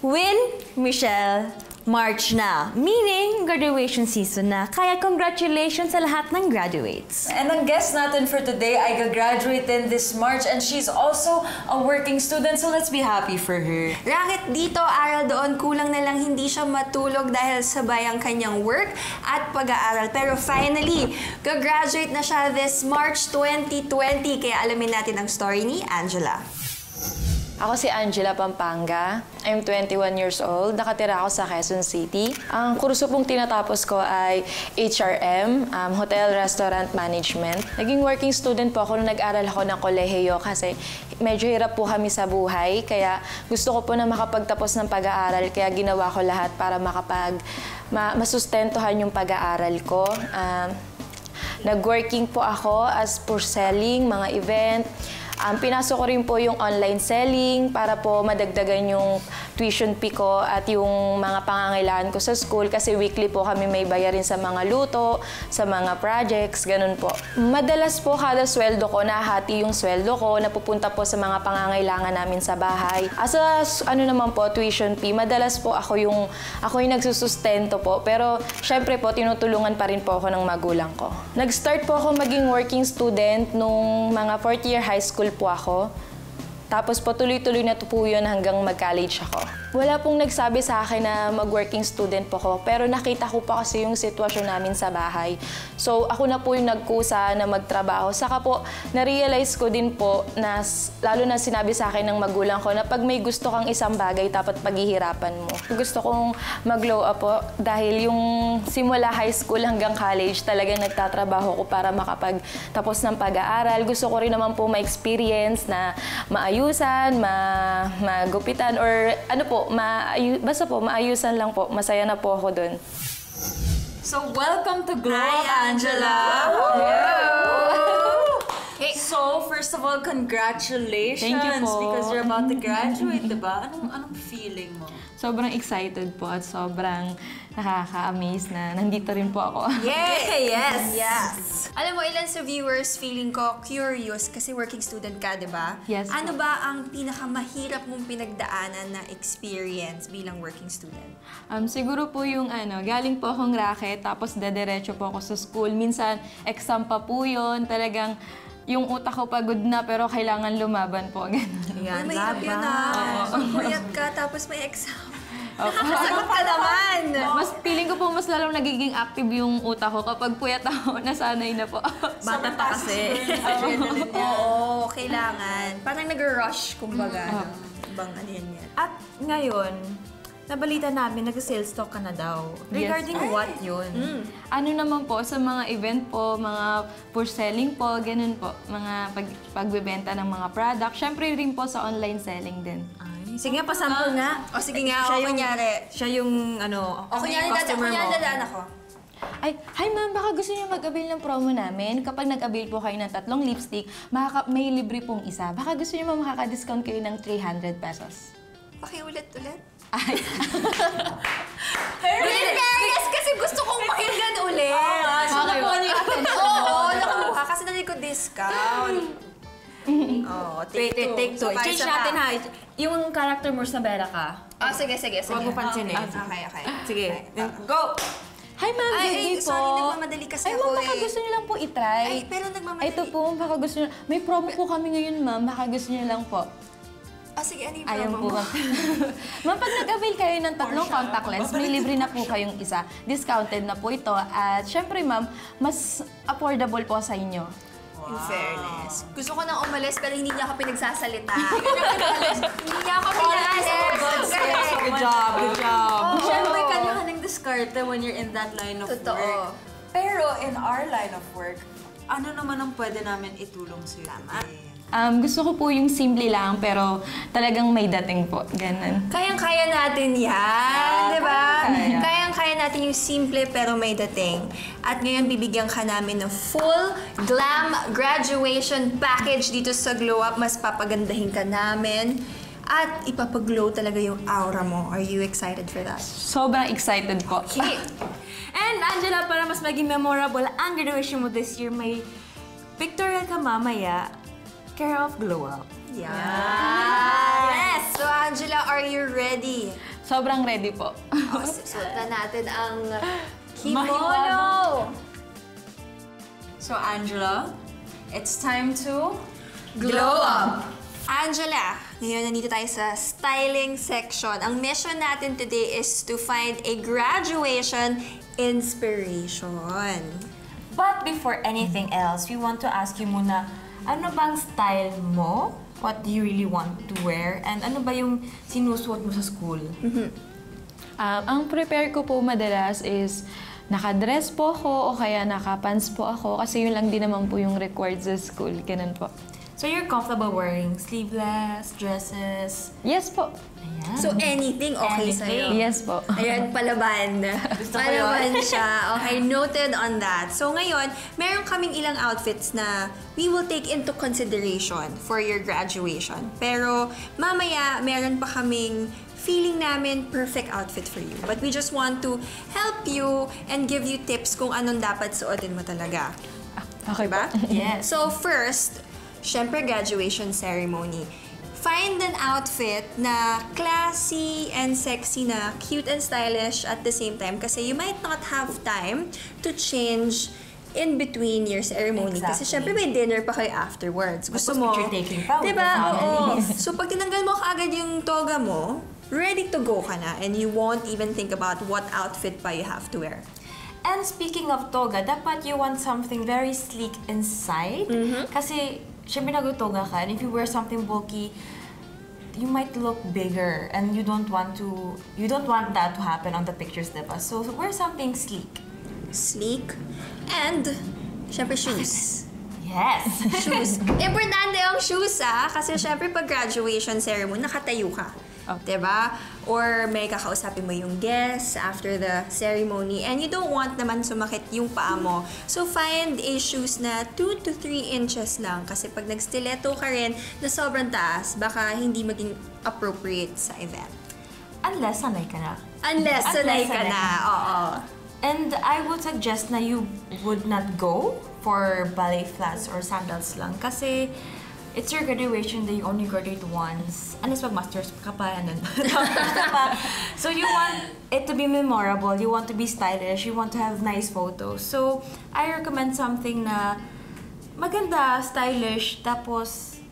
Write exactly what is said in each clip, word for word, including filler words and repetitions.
Win Michelle, March na. Meaning, graduation season na. Kaya congratulations sa lahat ng graduates. And ang guest natin for today ay gagraduate din this March and she's also a working student, so let's be happy for her. Rakit dito, aral doon, kulang na lang hindi siya matulog dahil sabay ang kanyang work at pag-aaral. Pero finally, gagraduate na siya this March twenty twenty. Kaya alamin natin ang story ni Angela. Ako si Angela Pampanga. I'm twenty-one years old. Nakatira ako sa Quezon City. Ang kurso pong tinatapos ko ay H R M, um, Hotel Restaurant Management. Naging working student po ako nung nag-aral ako ng kolehiyo kasi medyo hirap po kami sa buhay. Kaya gusto ko po na makapagtapos ng pag-aaral. Kaya ginawa ko lahat para makapag ma masustentuhan yung pag-aaral ko. Um, Nag-working po ako as for selling, mga event. Um, pinasok ko rin po yung online selling para po madagdagan yung tuition fee ko at yung mga pangangailangan ko sa school kasi weekly po kami may bayarin sa mga luto, sa mga projects, ganun po. Madalas po kada sweldo ko, nahati yung sweldo ko, napupunta po sa mga pangangailangan namin sa bahay. As a, ano naman po, tuition fee, madalas po ako yung, ako yung nagsusustento po. Pero syempre po, tinutulungan pa rin po ako ng magulang ko. Nag-start po ako maging working student nung mga fourth year high school po ako. Tapos po tuloy-tuloy na po yun hanggang mag-college ako. Wala pong nagsabi sa akin na mag-working student po ako, pero nakita ko pa kasi yung sitwasyon namin sa bahay. So ako na po yung nagkusa na magtrabaho. Saka po, na-realize ko din po na lalo na sinabi sa akin ng magulang ko na pag may gusto kang isang bagay, dapat paghihirapan mo. Gusto kong mag-glow up po dahil yung simula high school hanggang college talaga nagtatrabaho ko para makapagtapos ng pag-aaral. Gusto ko rin naman po ma-experience na maayos maayusan, ma magupitan, or ano po, maayu, basta po, maayusan lang po. Masaya na po ako dun. So, welcome to Glow Up, Angela! Hey. So, first of all, congratulations! Thank you po. Because you're about to graduate, diba? Anong, anong feeling mo? Sobrang excited po at sobrang nakaka-amaze na nandito rin po ako. Yay! Yes! Yes! Alam mo, ilan sa viewers feeling ko curious kasi working student ka, di ba? Yes. Ano ba ang pinakamahirap mong pinagdaanan na experience bilang working student? Um, siguro po yung ano, galing po akong racket tapos dadiretso po ako sa school. Minsan, exam pa po yun. Talagang yung utak ko pagod na pero kailangan lumaban po. Ganun. Yan, may hirap yun ah. Puyat ka tapos may exam. Nakakasagot ka naman! Mas, feeling ko po mas lalong nagiging active yung utak ko kapag puyat ako, nasanay na po. Bata pa kasi. Oo, kailangan. Parang nag-rush, kumbaga. Bang, ano yan yan. At ngayon, nabalita namin, nag-sales talk ka na daw. Regarding yes. what yun? Mm. Ano naman po, sa mga event po, mga for selling po, ganun po. Mga pag pagbebenta ng mga product. Siyempre rin po sa online selling din. Ay, sige nga, pasample nga. O sige nga, ako kunyari. Siya yung, ano, o kunyari dadaan ako. Ay, hi ma'am, baka gusto niyo mag-avail ng promo namin. Kapag nag-avail po kayo ng tatlong lipstick, baka may libre pong isa. Baka gusto niyo ma'am makaka-discount kayo ng three hundred pesos. Okay, ulit-ulit. Ay. Yes, kasi gusto kong pakinggan ulit. Oo nga, so nakuha niyo yung atin. Oo, nakuha kasi natin ko discount. Oo, take two. Change natin ha. Yung character mo sa Bella ka. Oo, sige, sige. Huwag mo pansinin. Okay, okay. Sige, go! Hi ma'am, good day po. Sorry, nagmamadali kasi ako eh. Ay ma'am, baka gusto niyo lang po itry. Ay, pero nagmamadali. Ito po, baka gusto niyo. May promo po kami ngayon ma'am, baka gusto niyo lang po. Ah, sige, ano yung promo mo? Ma'am, pag nag-avail kayo ng tatlong contact lens, may libre na po kayong isa. Discounted na po ito. At syempre, ma'am, mas affordable po sa inyo. Wow. In fairness. Gusto ko nang umalis, pero hindi niya ako pinagsasalita. Hindi niya ako pinagsasalita. Good job, good job. Syempre, kanya ka ng diskarte when you're in that line of work. Pero in our line of work, ano naman ang pwede namin itulong sa'yo? Tama. Um, gusto ko po yung simple lang, pero talagang may dating po. Ganun. Kayang-kaya natin yan, di ba? Kayang-kaya natin yung simple pero may dating. At ngayon, bibigyan ka namin ng full glam graduation package dito sa Glow Up. Mas papagandahin ka namin. At ipapaglow talaga yung aura mo. Are you excited for that? Sobrang excited po. Okay. And Angela, para mas maging memorable ang graduation mo this year, may pictorial ka mamaya. Care of Glow Up. Yeah. Yes! So Angela, are you ready? Sobrang ready po. Oh, sultan natin ang kimono! So, Angela, it's time to glow up! Angela, ngayon nandito tayo sa styling section. Ang mission natin today is to find a graduation inspiration. But before anything else, we want to ask you muna, ano bang style mo? What do you really want to wear? And ano ba yung sinusuot mo sa school? Mm-hmm. uh, ang prepare ko po madalas is nakadress po ko o kaya nakapants po ako kasi yun lang din naman po yung required sa school. Ganun po. So you're comfortable wearing sleeveless, dresses? Yes po. Ayan. So anything okay sa'yo? Yes po. Ayan, palaban. Gusto ko yun. Palaban siya. Okay, noted on that. So ngayon, meron kaming ilang outfits na we will take into consideration for your graduation. Pero mamaya, meron pa kaming feeling namin perfect outfit for you. But we just want to help you and give you tips kung anong dapat suotin mo talaga. Okay ba? Yes. So first, siyempre, graduation ceremony. Find an outfit na classy and sexy na, cute and stylish at the same time kasi you might not have time to change in between your ceremony. Exactly. Kasi siyempre may dinner pa kayo afterwards. Gusto mo, diba? Oo. So pag tinanggal mo kaagad yung toga mo, ready to go ka na and you won't even think about what outfit pa you have to wear. And speaking of toga, dapat you want something very sleek inside mm-hmm. kasi siyempre nag-toga ka, and if you wear something bulky, you might look bigger, and you don't want to, you don't want that to happen on the pictures, diba? So wear something sleek. Sleek, and siyempre shoes. Yes. Shoes. Importante yung shoes, ah, kasi siyempre pag graduation ceremony, nakatayo ka. Okay. Diba? Or may kakausapin mo yung guests after the ceremony and you don't want naman sumakit yung paa mo. So find a shoes na two to three inches lang kasi pag nag-stiletto ka rin na sobrang taas, baka hindi maging appropriate sa event. Unless sanay ka na. Unless sanay ka na, oo. And I would suggest na you would not go for ballet flats or sandals lang kasi it's your graduation day, you only graduate once. Unless pag masters ka pa, and then so you want it to be memorable, you want to be stylish, you want to have nice photos. So I recommend something na maganda, stylish, tapos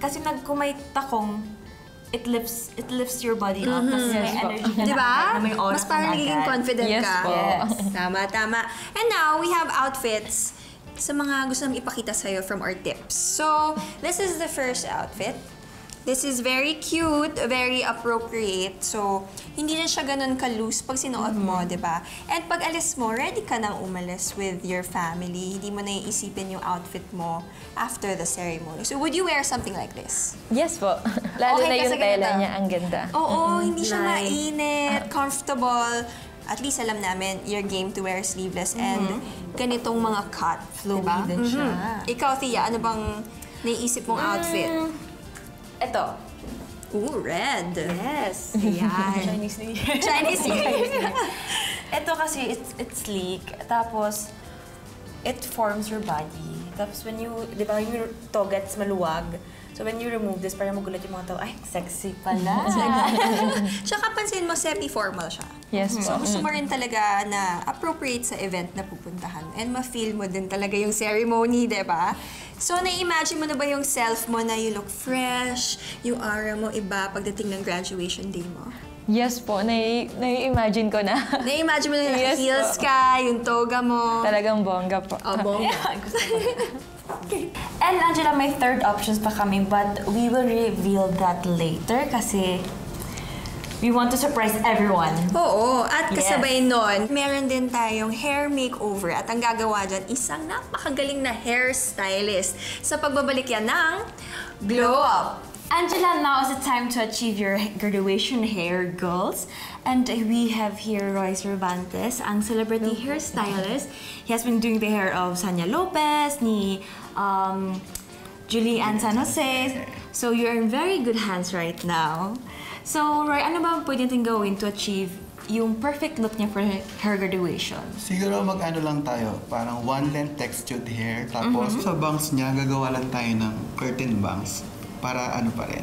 kasi nagkumay takong, it lifts it lifts your body up. Mm-hmm. Kasi yes, may energy ka diba? Na may aura. Mas parang naging confident yes, ka. Yes. Tama, tama. And now we have outfits sa mga gusto namin ipakita sa'yo from our tips. So, this is the first outfit. This is very cute, very appropriate. So, hindi na siya ganun ka-loose pag sinuot mo, mm-hmm. diba? And pag alis mo, ready ka nang umalis with your family. Hindi mo na iisipin yung outfit mo after the ceremony. So, would you wear something like this? Yes po. Lalo okay, na yung tela niya, ang ganda. Oo, mm-hmm. hindi siya nice. Mainit, comfortable. At least alam namin, your game to wear sleeveless and mm-hmm. ganitong mga cut, diba? Mm-hmm. mm-hmm. Ikaw, Thia, ano bang naiisip mong mm. outfit? Ito. Ooh, red. Yes. Ayan. Chinese New Year. Chinese New Year. Ito kasi, it's, it's sleek. Tapos, it forms your body. Tapos, when you, di ba, yung toga, it's maluwag. So when you remove this, parang magulat yung mga tao, ay, sexy pala. Tsaka pansin mo, semi-formal siya. Yes po. So gusto mo rin talaga na appropriate sa event na pupuntahan. And ma-feel mo din talaga yung ceremony, diba? So na-imagine mo na ba yung self mo na you look fresh, yung aura mo iba pagdating ng graduation day mo? Yes po, na-imagine ko na. Na-imagine mo na yung yes heels po. Ka, yung toga mo. Talagang bongga po. Oh, bongga. Okay. And Angela, may third options pa kami, but we will reveal that later kasi we want to surprise everyone. Oo, at kasabay yes. nun, meron din tayong hair makeover at ang gagawa dyan, isang napakagaling na hairstylist sa pagbabalik yan ng Glow Up. Angela, now is the time to achieve your graduation hair goals. And we have here Royce Rubantes, ang celebrity okay. hairstylist. He has been doing the hair of Sanya Lopez, ni um, Julie Ann San Jose. So you're in very good hands right now. So Roy, ano ba pwede natin gawin to achieve yung perfect look niya for hair graduation? Siguro mag-ano lang tayo, parang one length textured hair. Tapos mm-hmm. sa bangs niya, gagawa lang tayo ng curtain bangs. Para ano pa rin,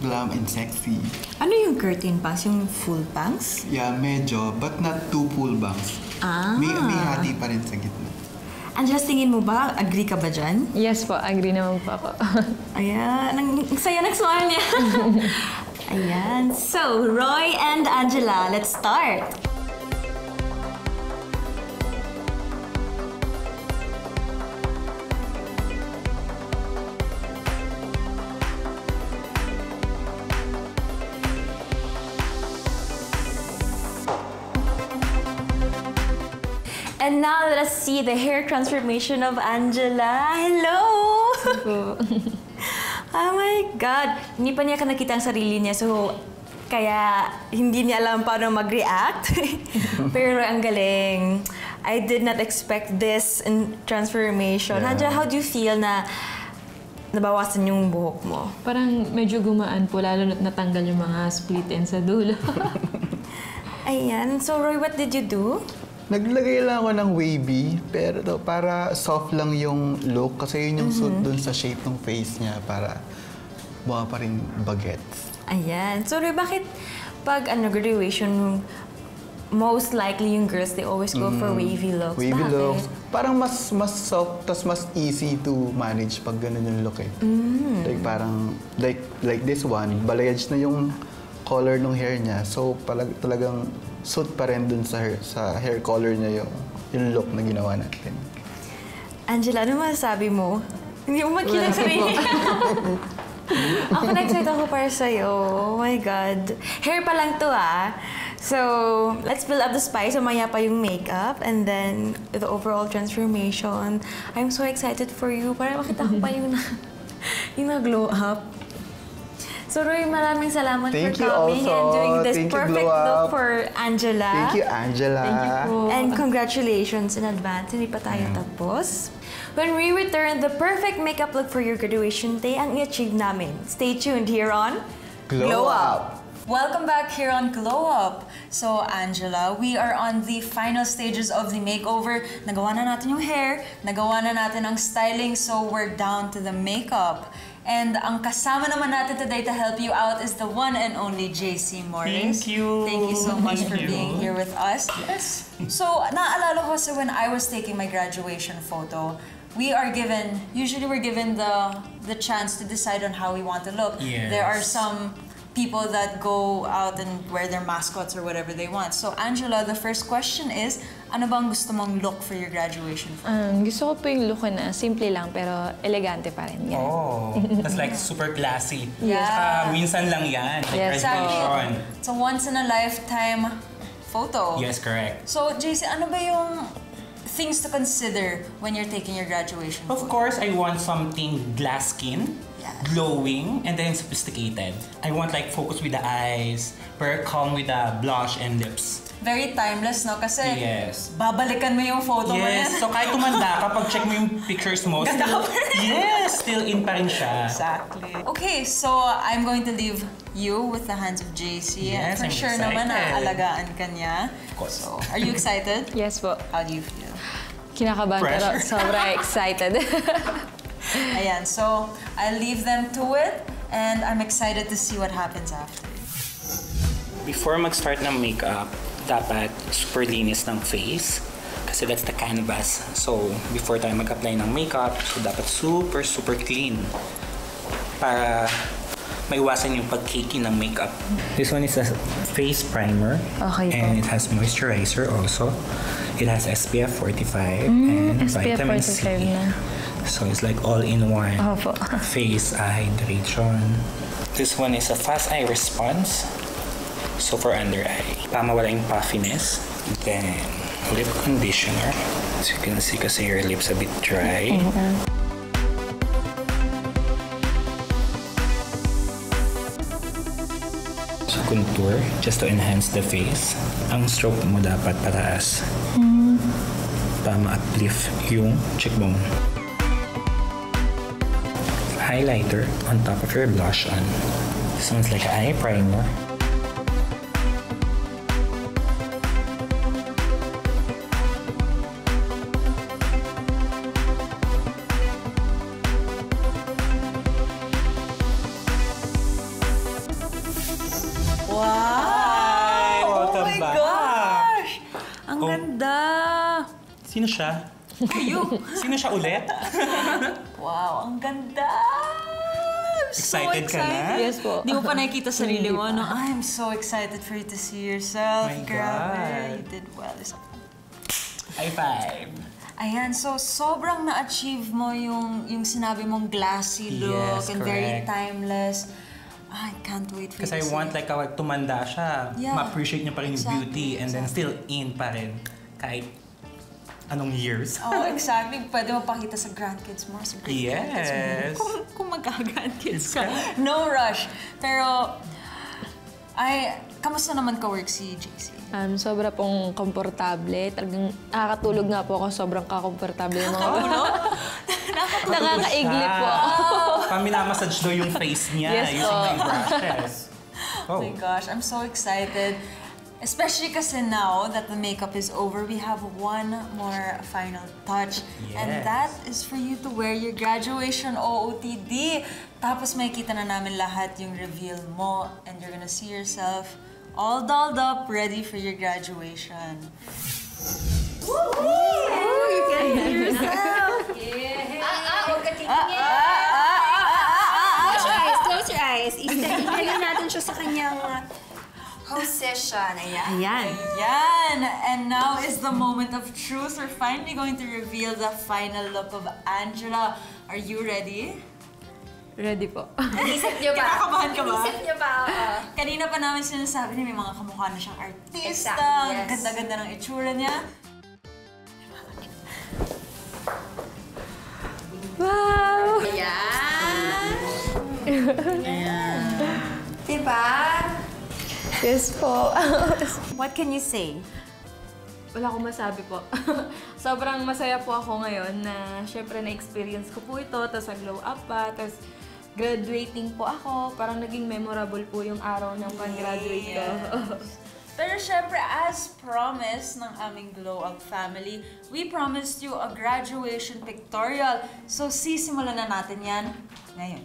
glam and sexy. Ano yung curtain bangs? Yung full bangs? Yeah, medyo. But not too full bangs. Ah. May, may hati pa rin sa gitna. Angela, tingin mo ba? Agree ka ba dyan? Yes po, agree naman po ako. Ayan, ang saya nagsmile niya. Ayan. So, Roy and Angela, let's start. And now let us see the hair transformation of Angela. Hello! Oh my God! Hindi pa niya ka nakita ang sarili niya, so kaya hindi niya alam paano mag-react. Pero ang galing. I did not expect this in transformation. Yeah. Angela, how do you feel na nabawasan yung buhok mo? Parang medyo gumaan po, lalo na't natanggal yung mga split ends sa dulo. Ayan. So Roy, what did you do? Naglagay lang ako ng wavy, pero to, para soft lang yung look kasi yun yung mm-hmm. suit dun sa shape ng face niya para buha pa rin bagets. Ayan. So, bakit pag ano, graduation, most likely yung girls, they always go mm-hmm. for wavy looks? Wavy bakit? Looks. Parang mas mas soft, tas mas easy to manage pag ganun yung look eh. Mm-hmm. Like parang, like, like this one, balayage na yung color ng hair niya. So, palag, talagang suit pa rin dun sa hair, sa hair color niya yung, yung look na ginawa natin. Angela, ano masasabi mo? Hindi mo makilang sarili. Ako na-excite ako para sa'yo. Oh my God. Hair pa lang to ah. So, let's build up the spice. Umaya pa yung makeup and then the overall transformation. I'm so excited for you. Para makita ko pa yung, yung na-glow up. So Roy, maraming salamat Thank for coming and doing this Thank perfect look for Angela. Thank you, Angela. Thank you po. And congratulations in advance. Hindi pa tayo mm. tapos. When we return, the perfect makeup look for your graduation day ang i-achieve namin. Stay tuned here on Glow, Glow Up. Up! Welcome back here on Glow Up. So, Angela, we are on the final stages of the makeover. Nagawa na natin yung hair, nagawa na natin ang styling, so we're down to the makeup. And ang kasama naman natin today to help you out is the one and only J C Morris. Thank you. Thank you so much Thank for you. being here with us. Yes. So, naalala ko kasi when I was taking my graduation photo, we are given, usually we're given the the chance to decide on how we want to look. Yes. There are some people that go out and wear their mascots or whatever they want. So, Angela, the first question is, ano bang gusto mong look for your graduation photo? Um, gusto ko po yung look na simple lang pero elegante pa rin. Yan. Oh, that's like super classy. Yeah. Saka minsan lang yan. Yes. Graduation. It's a once-in-a-lifetime photo. Yes, correct. So, J C, ano ba yung things to consider when you're taking your graduation photo? Of course, I want something glass skin. Glowing and then sophisticated. I want like focus with the eyes, very calm with the blush and lips. Very timeless, no? Kasi yes. babalikan mo yung photo yes. mo yan. So kahit tumanda, kapag check mo yung pictures mo, still, yes, still in pa rin siya. Exactly. Okay, so I'm going to leave you with the hands of J C. Yes, and for I'm sure excited. naman aalagaan ka niya. Of course. So, are you excited? Yes po. How do you feel? Kinakabahan pero sobra excited. Ayan, so I'll leave them to it and I'm excited to see what happens after. Before mag-start ng makeup, dapat super linis ng face kasi that's the canvas. So before tayo mag-apply ng makeup, so dapat super super clean para maiwasan yung pag-cakey ng makeup. This one is a face primer okay, and it has moisturizer also. It has S P F forty-five mm, and vitamin C. Na. So it's like all-in-one oh, face eye hydration. This one is a fast eye response. So for under eye, pamawala yung puffiness. Then lip conditioner. As you can see, kasi your lips a bit dry. Mm-hmm. So contour, just to enhance the face. Ang stroke mo dapat pataas. Para ma-uplift yung cheekbone. Highlighter on top of your blush on. This one's like an eye primer. Sino siya? Kayo! Sino siya ulit? Wow, ang ganda! I'm excited, so excited ka na? Yes po. Di mo pa nakikita sarili mo, no? I'm so excited for you to see yourself. My Grabe, you did well. High five! Ayan, so sobrang na-achieve mo yung, yung sinabi mong glassy look, yes, and very timeless. I can't wait for you. Because I want like a, tumanda siya, yeah, ma-appreciate niya pa rin yung exactly, beauty and exactly. then still in pa rin kahit anong years. Oh, exactly. Pwede mo pakita sa grandkids mo, sa great yes. grandkids mo. Kung, kung magka-grandkids ka. No rush. Pero, ay, kamusta naman ka-work si J C? Um, sobra pong komportable. Talagang nakakatulog nga po ako. Sobrang kakomportable mo. Nakakaigli po. Paminamassage daw yung face niya yes, using oh. my brushes. Oh. Oh my gosh, I'm so excited. Especially kasi now that the makeup is over, we have one more final touch. Yes. And that is for you to wear your graduation O O T D. Tapos makikita na namin lahat yung reveal mo and you're gonna see yourself all dolled up, ready for your graduation. Woo! Woo! You can hear yourself! Yeah! Ah, ah! Huwag ka titingin! Ah, ah! Close your eyes. Itignan natin siya sa kanyang host session. Ayan. Ayan. Ayan. And now is the moment of truth. We're finally going to reveal the final look of Angela. Are you ready? Ready po. Inisip niyo ba? Kinakabahan ka ba? Inisip niyo ba? Uh, Kanina pa namin sinasabi niya may mga kamukha na siyang artista. Exactly, yes. Ganda-ganda ng itsura niya. Wow! Ayan. Yeah. Diba? Yes po. What can you say? Wala akong masabi po. Sobrang masaya po ako ngayon na syempre na-experience ko po ito, tapos nag-glow up pa, tapos graduating po ako. Parang naging memorable po yung araw ng pag-graduate ko. Yes. Pero syempre, as promised ng aming Glow Up family, we promised you a graduation pictorial. So sisimulan na natin yan ngayon.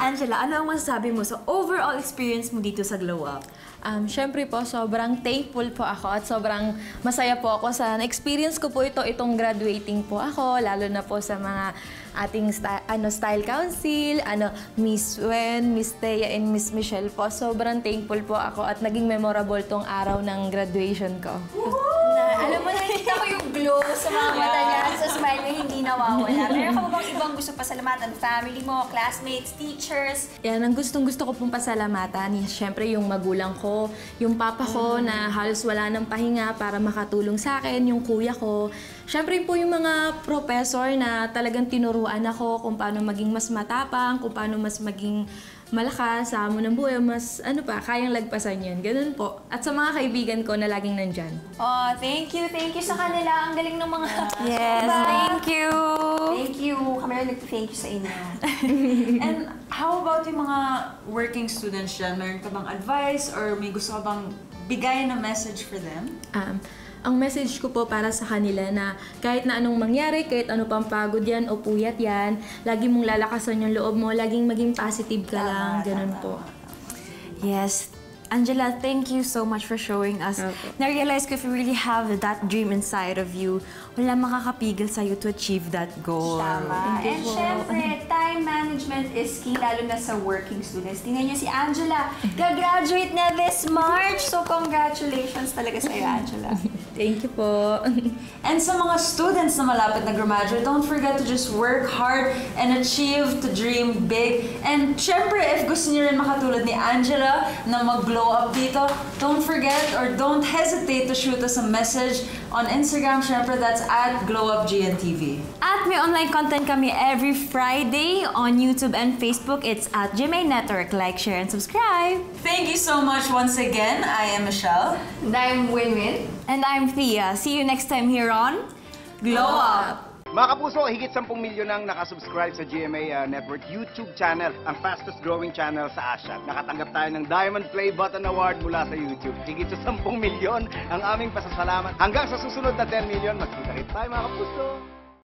Angela, ano ang masasabi mo sa overall experience mo dito sa Glow Up? Um, Siyempre po, sobrang thankful po ako at sobrang masaya po ako sa na-experience ko po ito, itong graduating po ako, lalo na po sa mga ating sty ano, style council, ano, Miss Wen, Miss Thea, and Miss Michelle po. Sobrang thankful po ako at naging memorable tong araw ng graduation ko. Na, alam mo, nakikita ko yung glow sa mga mata niya, sa smile niya, hindi nawawala. Meron ka bang ibang gusto pasalamatan? Family mo, classmates, teachers? Yan, ang gustong-gusto ko pong pasalamatan, siyempre yung magulang ko, yung papa ko mm. na halos wala ng pahinga para makatulong sa akin, yung kuya ko. Siyempre po yung mga professor na talagang tinuruan ako kung paano maging mas matapang, kung paano mas maging malakas, sa amo ng buhay, mas ano pa, kayang lagpasan yan. Ganun po. At sa mga kaibigan ko na laging nandyan. Oh, thank you, thank you sa kanila. Ang galing ng mga... Yes, diba? Thank you! Thank you. Kami lang nag-thank you sa inyo. And how about yung mga working students dyan? Mayroon ka bang advice or may gusto ka bang bigay na message for them? Um, Ang message ko po para sa kanila na kahit na anong mangyari, kahit ano pang pagod yan o puyat yan, lagi mong lalakasan yung loob mo, laging maging positive ka lang, ganun po. Yes. Angela, thank you so much for showing us. Okay. Na-realize ko if you really have that dream inside of you, wala makakapigil sa'yo to achieve that goal. Tama. And syempre, time management is key, lalo na sa working students. Tingnan niyo si Angela, gagraduate na this March. So congratulations talaga sa'yo, Angela. Thank you po. And sa mga students na malapit na graduate, don't forget to just work hard and achieve, to dream big. And syempre, if gusto niyo rin makatulad ni Angela na mag-glow up dito, don't forget or don't hesitate to shoot us a message on Instagram. Syempre, that's at Glow Up G N T V. At may online content kami every Friday on YouTube and Facebook. It's at G M A Network. Like, share, and subscribe. Thank you so much once again. I am Michelle. And I'm Winwyn. And I'm Thia. See you next time here on Glow Up! Mga kapuso, higit sampung milyon ang nakasubscribe sa G M A uh, Network YouTube channel, ang fastest growing channel sa Asia. Nakatanggap tayo ng Diamond Play Button Award mula sa YouTube. Higit sa sampung milyon ang aming pasasalamat. Hanggang sa susunod na ten milyon, magkita-kita tayo mga kapuso!